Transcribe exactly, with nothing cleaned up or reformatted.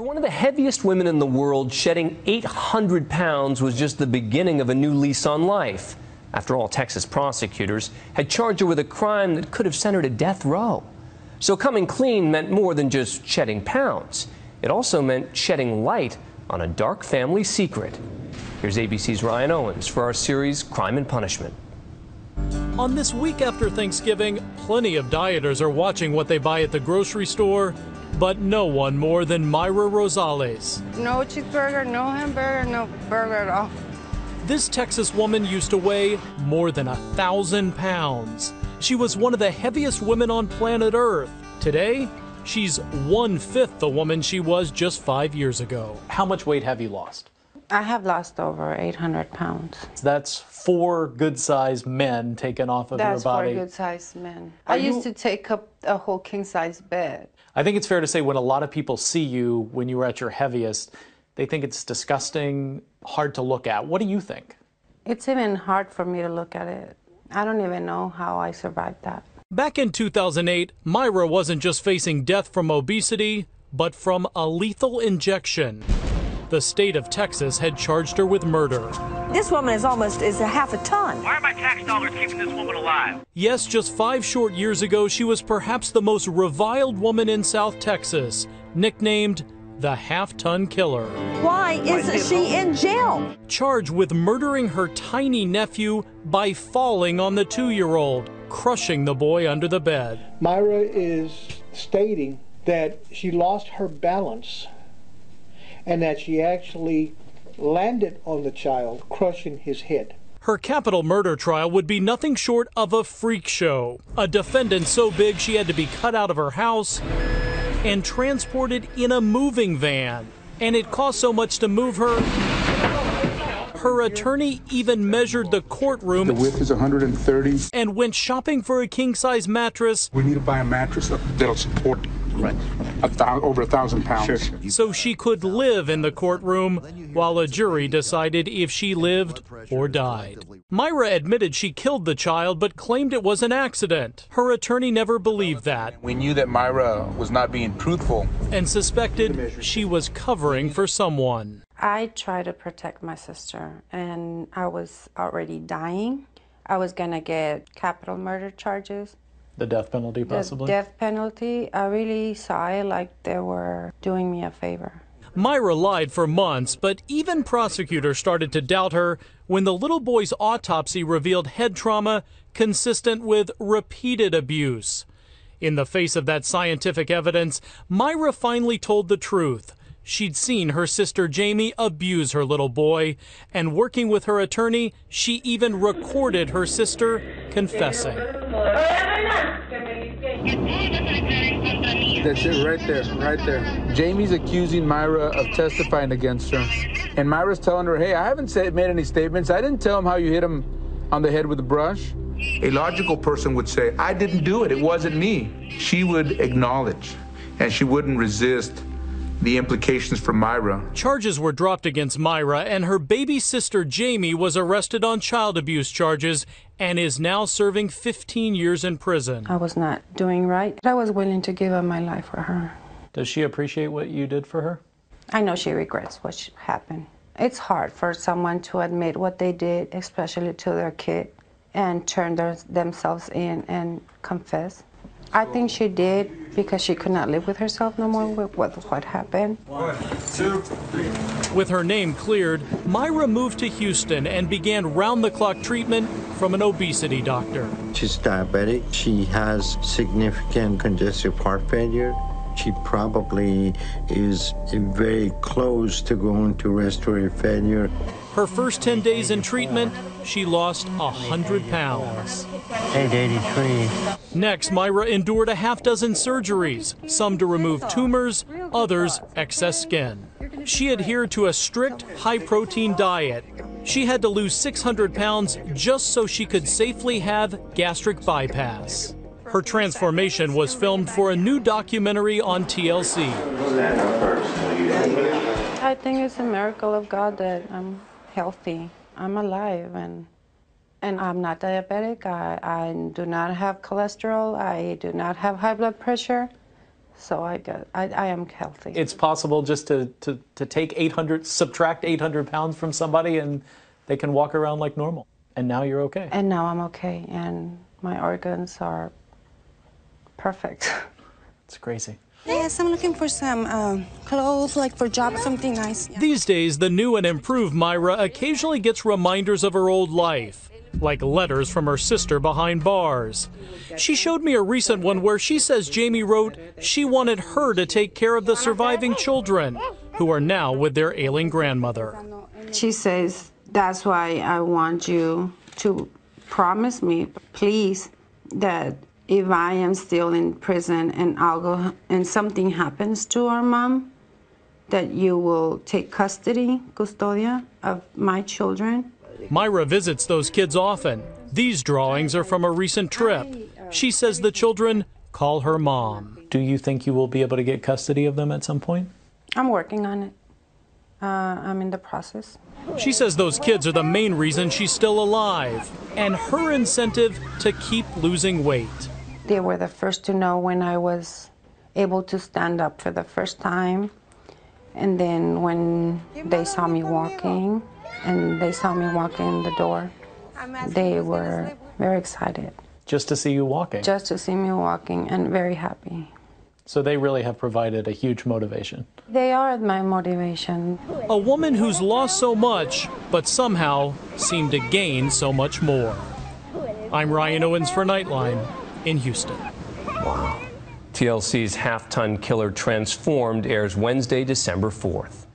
For one of the heaviest women in the world, shedding eight hundred pounds was just the beginning of a new lease on life. After all, Texas prosecutors had charged her with a crime that could have sent her to death row. So coming clean meant more than just shedding pounds. It also meant shedding light on a dark family secret. Here's A B C's Ryan Owens for our series Crime and Punishment. On this week after Thanksgiving, plenty of dieters are watching what they buy at the grocery store, but no one more than Myra Rosales. No cheeseburger, no hamburger, no burger at all. This Texas woman used to weigh more than a thousand pounds. She was one of the heaviest women on planet Earth. Today, she's one-fifth the woman she was just five years ago. How much weight have you lost? I have lost over eight hundred pounds. That's four good-sized men taken off of That's your body. That's four good-sized men. Are I you... used to take up a whole king-size bed. I think it's fair to say when a lot of people see you when you were at your heaviest, they think it's disgusting, hard to look at. What do you think? It's even hard for me to look at it. I don't even know how I survived that. Back in two thousand eight, Myra wasn't just facing death from obesity, but from a lethal injection. The state of Texas had charged her with murder. This woman is almost is a half a ton. Why are my tax dollars keeping this woman alive? Yes, just five short years ago, she was perhaps the most reviled woman in South Texas, nicknamed the half-ton killer. Why isn't she in jail? Charged with murdering her tiny nephew by falling on the two-year-old, crushing the boy under the bed. Myra is stating that she lost her balance and that she actually landed on the child, crushing his head. Her capital murder trial would be nothing short of a freak show. A defendant so big she had to be cut out of her house and transported in a moving van. And it cost so much to move her, her attorney even measured the courtroom. The width is one hundred thirty. And went shopping for a king-size mattress. We need to buy a mattress that'll support Right. A thousand, over a thousand pounds. Sure. So she could live in the courtroom while a jury decided if she lived or died. Myra admitted she killed the child but claimed it was an accident. Her attorney never believed that. We knew that Myra was not being truthful and suspected she was covering for someone. I tried to protect my sister and I was already dying. I was gonna get capital murder charges. The death penalty, possibly? The death penalty. I really saw it like they were doing me a favor. Myra lied for months, but even prosecutors started to doubt her when the little boy's autopsy revealed head trauma consistent with repeated abuse. In the face of that scientific evidence, Myra finally told the truth. She'd seen her sister Jamie abuse her little boy, and working with her attorney, she even recorded her sister confessing. That's it, right there, right there. Jamie's accusing Myra of testifying against her. And Myra's telling her, hey, I haven't said, made any statements. I didn't tell him how you hit him on the head with a brush. A logical person would say, I didn't do it. It wasn't me. She would acknowledge, and she wouldn't resist the implications for Myra. Charges were dropped against Myra, and her baby sister Jamie was arrested on child abuse charges and is now serving fifteen years in prison. I was not doing right. I was willing to give up my life for her. Does she appreciate what you did for her? I know she regrets what happened. It's hard for someone to admit what they did, especially to their kid, and turn their, themselves in and confess. I think she did because she could not live with herself no more with what, what happened. One, two, three. With her name cleared, Myra moved to Houston and began round-the-clock treatment from an obesity doctor. She's diabetic. She has significant congestive heart failure. She probably is very close to going to respiratory failure. Her first ten days in treatment, she lost one hundred pounds. eight eighty-three. Next, Myra endured a half dozen surgeries, some to remove tumors, others excess skin. She adhered to a strict, high-protein diet. She had to lose six hundred pounds just so she could safely have gastric bypass. Her transformation was filmed for a new documentary on T L C. I think it's a miracle of God that I'm healthy. I'm alive, and and I'm not diabetic. I, I do not have cholesterol. I do not have high blood pressure. So I, got, I, I am healthy. It's possible just to, to, to take eight hundred, subtract eight hundred pounds from somebody and they can walk around like normal. And now you're okay. And now I'm okay. And my organs are perfect. It's crazy. Yes, I'm looking for some um, clothes, like for job, something nice. Yeah. These days, the new and improved Myra occasionally gets reminders of her old life, like letters from her sister behind bars. She showed me a recent one where she says Jamie wrote she wanted her to take care of the surviving children, who are now with their ailing grandmother. She says, that's why I want you to promise me, please, that if I am still in prison and I'll go and something happens to our mom, that you will take custody, custodia, of my children. Myra visits those kids often. These drawings are from a recent trip. She says the children call her mom. Do you think you will be able to get custody of them at some point? I'm working on it. Uh, I'm in the process. She says those kids are the main reason she's still alive, and her incentive to keep losing weight. They were the first to know when I was able to stand up for the first time, and then when they saw me walking, and they saw me walking in the door, they were very excited. Just to see you walking? Just to see me walking, and very happy. So they really have provided a huge motivation. They are my motivation. A woman who's lost so much, but somehow seemed to gain so much more. I'm Ryan Owens for Nightline in Houston. Wow. T L C's Half-Ton Killer Transformed airs Wednesday, December fourth.